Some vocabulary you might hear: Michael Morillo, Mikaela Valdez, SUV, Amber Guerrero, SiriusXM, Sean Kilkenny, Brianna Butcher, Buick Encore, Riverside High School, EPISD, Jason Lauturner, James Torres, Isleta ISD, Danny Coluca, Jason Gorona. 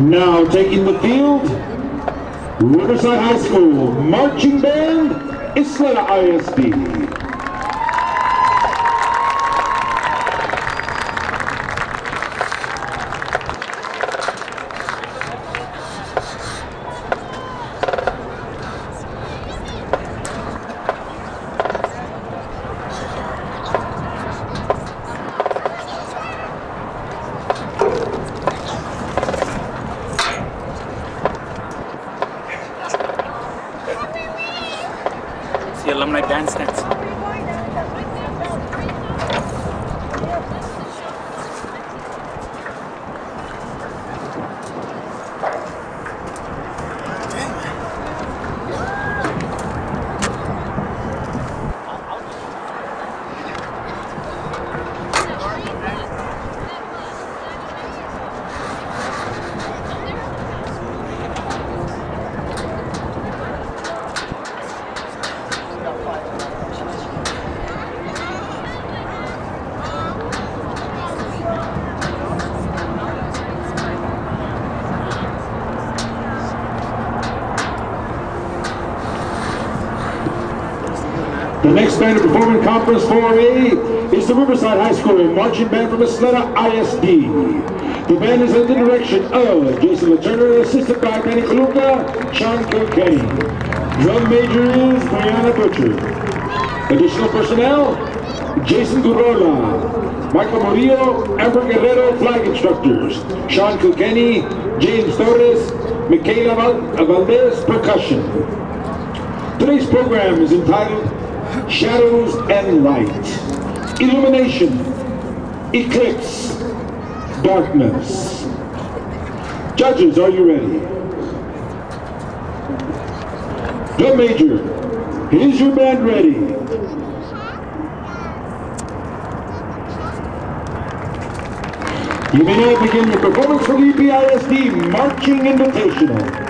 Now taking the field, Riverside High School Marching Band, Isleta ISD. Alumni dance next. The next band to perform in Conference 4A is the Riverside High School Marching Band from Isleta ISD. The band is under the direction of Jason Lauturner, assisted by Danny Coluca, Sean Kilkenny. Drum major is Brianna Butcher. Additional personnel, Jason Gorona, Michael Morillo, Amber Guerrero, flag instructors, Sean Kilkenny, James Torres, Mikaela Valdez, percussion. Today's program is entitled Shadows and Light, Illumination, Eclipse, Darkness. Judges, are you ready? Drum major, is your band ready? You may now begin your performance for the EPISD Marching Invitational.